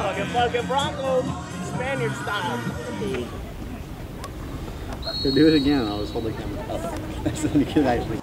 Fucking Bronco, Spaniard style. Dude, do it again. I was holding him up. That's the kid actually.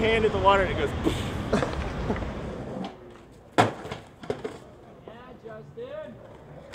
Hand in the water and it goes. Yeah, Justin.